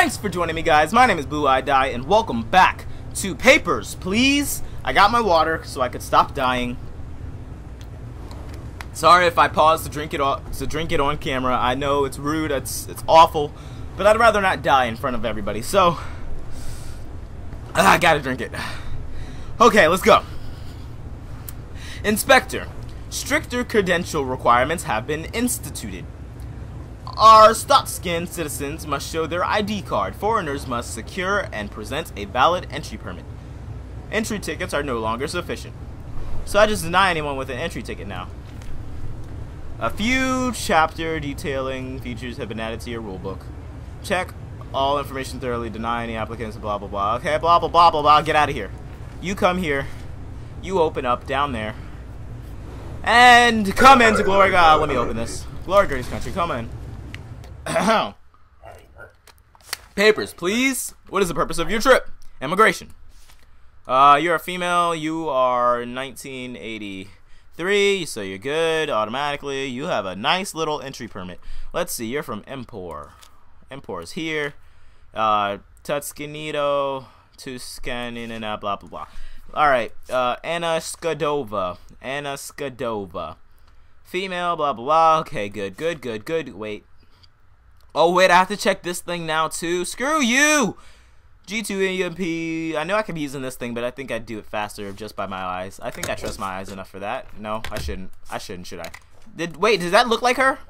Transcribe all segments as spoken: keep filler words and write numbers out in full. Thanks for joining me, guys. My name is Blue Eye Die, and welcome back to Papers Please. I got my water so I could stop dying. Sorry if I paused to drink it on, to drink it on camera. I know it's rude. It's it's awful, but I'd rather not die in front of everybody. So I gotta drink it. Okay, let's go. Inspector, stricter credential requirements have been instituted. Our Tuscan citizens must show their I D card. Foreigners must secure and present a valid entry permit. Entry tickets are no longer sufficient. So I just deny anyone with an entry ticket now. A few chapter detailing features have been added to your rulebook. Check all information thoroughly. Deny any applicants. Blah blah blah. Okay, blah blah blah blah blah. Get out of here. You come here. You open up down there. And come into Glory God. Let me open this. Glory Grady's country. Come in. Papers, please. What is the purpose of your trip? Immigration. Uh, you're a female. You are nineteen eighty-three, so you're good automatically. You have a nice little entry permit. Let's see. You're from Empor. Empor is here. Uh, Tuscanito, Tuscanino, blah blah blah. All right. Uh, Anna Skadova. Anna Skadova. Female. Blah blah blah. Okay. Good. Good. Good. Good. Wait. Oh, wait, I have to check this thing now, too. Screw you! G two E M P. I know I could be using this thing, but I think I'd do it faster just by my eyes. I think I trust my eyes enough for that. No, I shouldn't. I shouldn't, should I? Did Wait, does that look like her?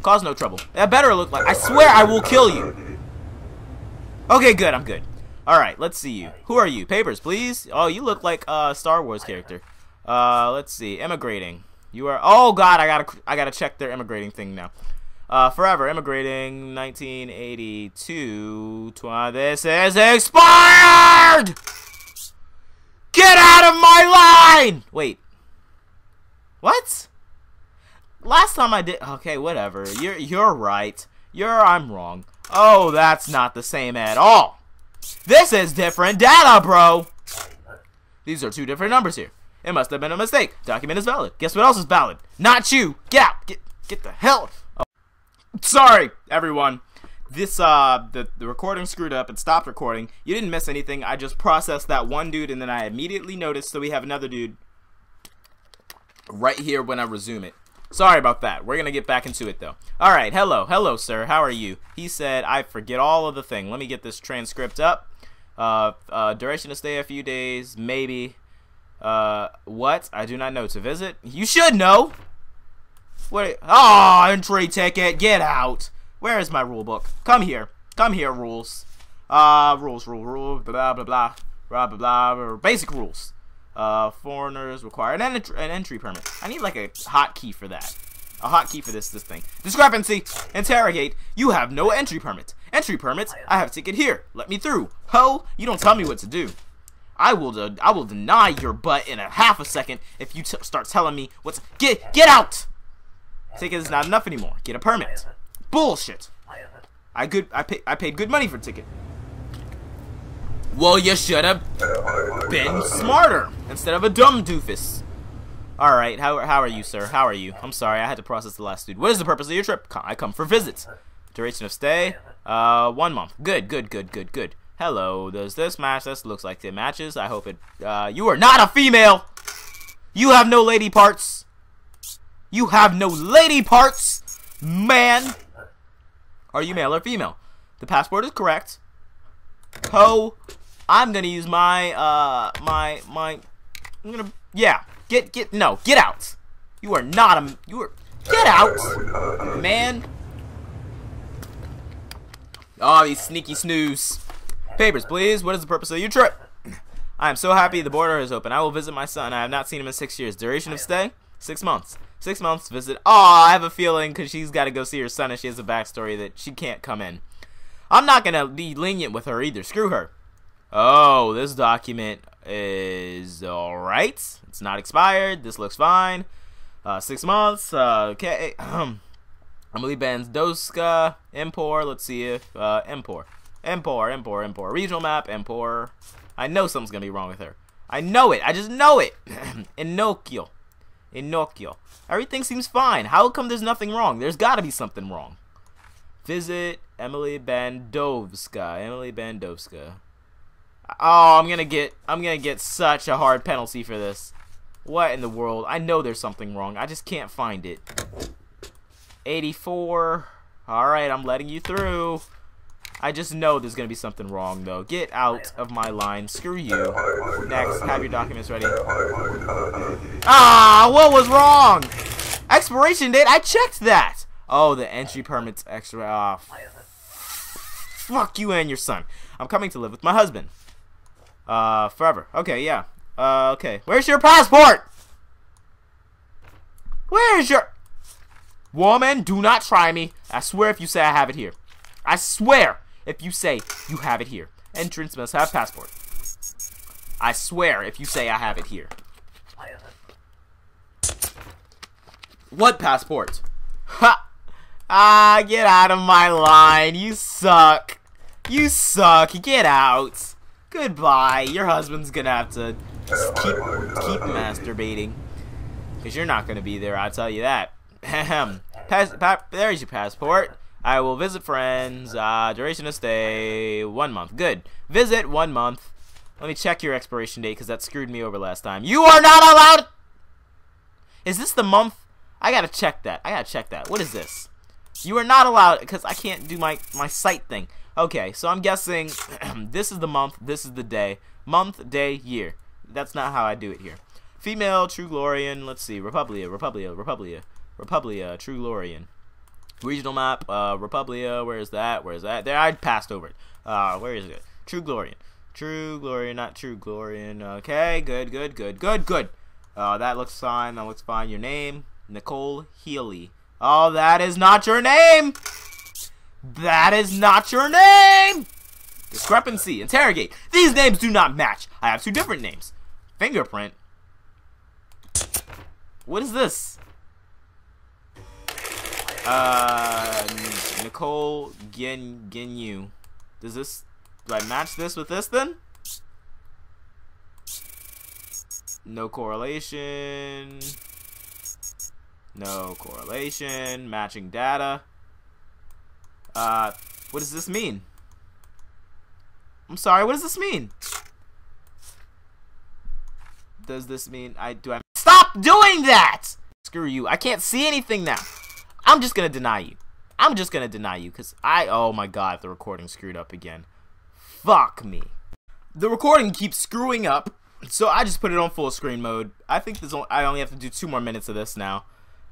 Cause no trouble. That better look like... I swear I will kill you. Okay, good. I'm good. All right, let's see you. Who are you? Papers, please. Oh, you look like a Star Wars character. Uh, let's see. Immigrating. You are... Oh, God, I gotta, I gotta check their immigrating thing now. Uh, forever immigrating nineteen eighty-two. This is expired! Get out of my line! Wait. What? Last time I did. Okay, whatever. You're you're right. You're I'm wrong. Oh, that's not the same at all. This is different data, bro. These are two different numbers here. It must have been a mistake. Document is valid. Guess what else is valid? Not you. Get out. Get get the hell. Sorry, everyone. This uh, the, the recording screwed up. It stopped recording. You didn't miss anything. I just processed that one dude, and then I immediately noticed that we have another dude right here when I resume it. Sorry about that. We're going to get back into it, though. All right. Hello. Hello, sir. How are you? He said, I forget all of the thing. Let me get this transcript up. Uh, uh, duration to stay a few days, maybe. Uh, what? I do not know. To visit? You should know. Wait! Oh, entry ticket. Get out. Where is my rule book? Come here. Come here. Rules. Uh, rules. Rule. Rule. Blah blah blah. Blah blah blah. blah. Basic rules. Uh, foreigners require an, ent an entry permit. I need like a hotkey for that. A hotkey for this this thing. Discrepancy. Interrogate. You have no entry permit. Entry permits. I have a ticket here. Let me through. Ho! You don't tell me what to do. I will. De I will deny your butt in a half a second if you t start telling me what's. Get get out. Ticket is not enough anymore. Get a permit. Bullshit. I good. I pay, I paid good money for a ticket. Well, you should have been smarter instead of a dumb doofus. All right. How how are you, sir? How are you? I'm sorry. I had to process the last dude. What is the purpose of your trip? I come for visits. Duration of stay? Uh, one month. Good. Good. Good. Good. Good. Hello. Does this match? This looks like it matches. I hope it. Uh, you are not a female. You have no lady parts. You have no lady parts, man. Are you male or female? The passport is correct. Ho, I'm gonna use my uh my my. I'm gonna yeah. Get get no get out. You are not a you are get out, man. Oh, these sneaky snooze. Papers, please. What is the purpose of your trip? I am so happy the border is open. I will visit my son. I have not seen him in six years. Duration of stay six months. Six months visit. Oh, I have a feeling because she's got to go see her son and she has a backstory that she can't come in. I'm not going to be lenient with her either. Screw her. Oh, this document is all right. It's not expired. This looks fine. Uh, six months. Uh, okay. Emily Bendowska. Empor. Let's see if uh, Empor. Empor. Empor. Empor. Regional map. Empor. I know something's going to be wrong with her. I know it. I just know it. Inocchio. Inocchio. Everything seems fine. How come there's nothing wrong? There's got to be something wrong. Visit Emily Bendowska. Emily Bendowska. Oh, I'm gonna get I'm gonna get such a hard penalty for this. What in the world? I know there's something wrong. I just can't find it. eighty-four. Alright, I'm letting you through. I just know there's gonna be something wrong though. Get out of my line. Screw you. Next, have your documents ready. Ah, what was wrong? Expiration date? I checked that! Oh, the entry permit's extra. Ah, fuck you and your son. I'm coming to live with my husband. Uh, forever. Okay, yeah. Uh, okay. Where's your passport? Where's your... Woman, do not try me. I swear if you say I have it here. I swear if you say you have it here. Entrance must have passport. I swear if you say I have it here. What passport? Ha! Ah, get out of my line. You suck. You suck. Get out. Goodbye. Your husband's gonna have to just keep, keep masturbating. Because you're not gonna be there, I'll tell you that. Ahem. Pass, pa there's your passport. I will visit friends. Uh, duration of stay, one month. Good. Visit, one month. Let me check your expiration date because that screwed me over last time. You are not allowed! Is this the month? I gotta check that. I gotta check that. What is this? You are not allowed because I can't do my, my site thing. Okay, so I'm guessing this is the month, this is the day. Month, day, year. That's not how I do it here. Female, Truegrorian, let's see. Republia, Republia, Republia, Republia, Truegrorian. Regional map, uh, Republia, where is that? Where is that? There, I passed over it. Uh, where is it? Truegrorian. Truegrorian, not Truegrorian. Okay, good, good, good, good, good. Uh, that looks fine, that looks fine. Your name, Nicole Healy. Oh, that is not your name! That is not your name! Discrepancy. Interrogate. These names do not match. I have two different names. Fingerprint. What is this? Uh, Nicole Gen Genu. Does this? Do I match this with this then? No correlation. No correlation. Matching data. Uh, what does this mean? I'm sorry, what does this mean? Does this mean I do I stop doing that? Screw you. I can't see anything now. I'm just gonna deny you. I'm just gonna deny you because I oh my god, the recording screwed up again. Fuck me. The recording keeps screwing up, so I just put it on full screen mode. I think there's only, I only have to do two more minutes of this now.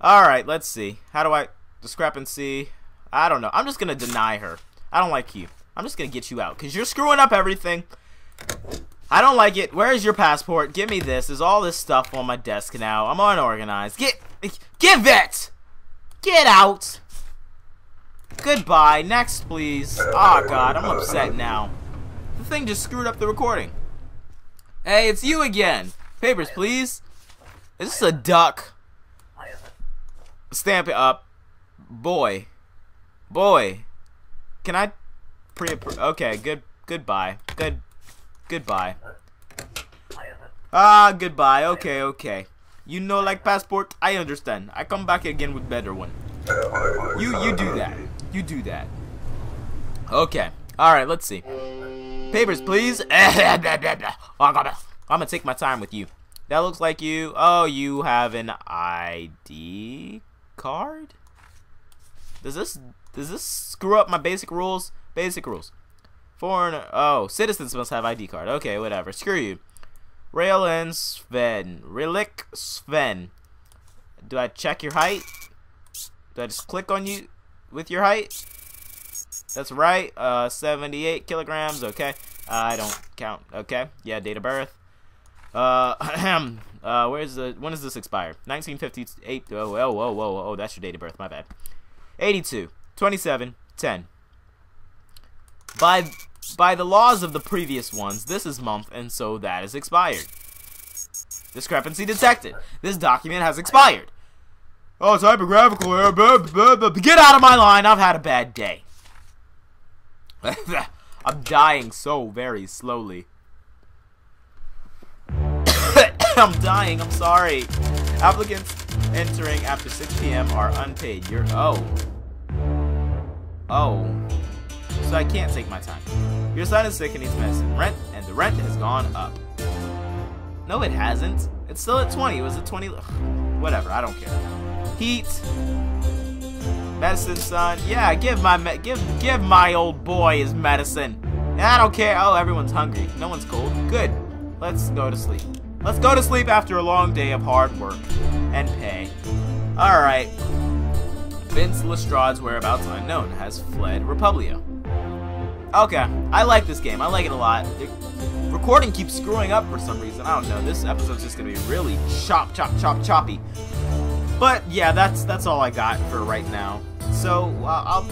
Alright, let's see. How do I discrepancy? I don't know. I'm just going to deny her. I don't like you. I'm just going to get you out because you're screwing up everything. I don't like it. Where is your passport? Give me this. There's all this stuff on my desk now. I'm unorganized. Get, give it. Get out. Goodbye. Next, please. Oh, God. I'm upset now. The thing just screwed up the recording. Hey, it's you again. Papers, please. Is this a duck? Stamp it up. Boy. Boy, can I pre? Okay, good. Goodbye. Good. Goodbye. Ah, goodbye. Okay, okay. You know, like passport. I understand. I come back again with better one. You, you do that. You do that. Okay. All right. Let's see. Papers, please. I'm gonna take my time with you. That looks like you. Oh, you have an I D card. Does this? Does this screw up my basic rules? Basic rules. Foreign. Oh, citizens must have I D card. Okay, whatever. Screw you. Rail and Sven. Relic Sven. Do I check your height? Do I just click on you with your height? That's right. Uh, seventy-eight kilograms. Okay. Uh, I don't count. Okay. Yeah. Date of birth. Uh, ahem. uh, where's the? When does this expire? nineteen fifty-eight. Oh, whoa, whoa, whoa, oh, that's your date of birth. My bad. eighty-two. twenty-seven, ten. By by the laws of the previous ones, this is month, and so that is expired. Discrepancy detected. This document has expired. Oh, typographical error. Get out of my line. I've had a bad day. I'm dying so very slowly. I'm dying. I'm sorry. Applicants entering after six p m are unpaid. You're oh. Oh. So I can't take my time. Your son is sick and needs medicine. Rent, and the rent has gone up. No, it hasn't. It's still at twenty. It was at twenty. Ugh, whatever, I don't care. Heat. Medicine, son. Yeah, give my me give give my old boy his medicine. I don't care. Oh, everyone's hungry. No one's cold. Good. Let's go to sleep. Let's go to sleep after a long day of hard work and pay. All right. Vince Lestrade's whereabouts unknown has fled Republia. Okay, I like this game. I like it a lot. The recording keeps screwing up for some reason. I don't know. This episode's just gonna be really chop, chop, chop, choppy. But yeah, that's that's all I got for right now. So uh, I'll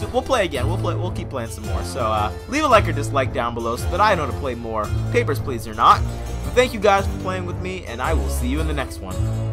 we'll, we'll play again. We'll play. We'll keep playing some more. So uh, leave a like or dislike down below so that I know to play more Papers Please or not. But thank you guys for playing with me, and I will see you in the next one.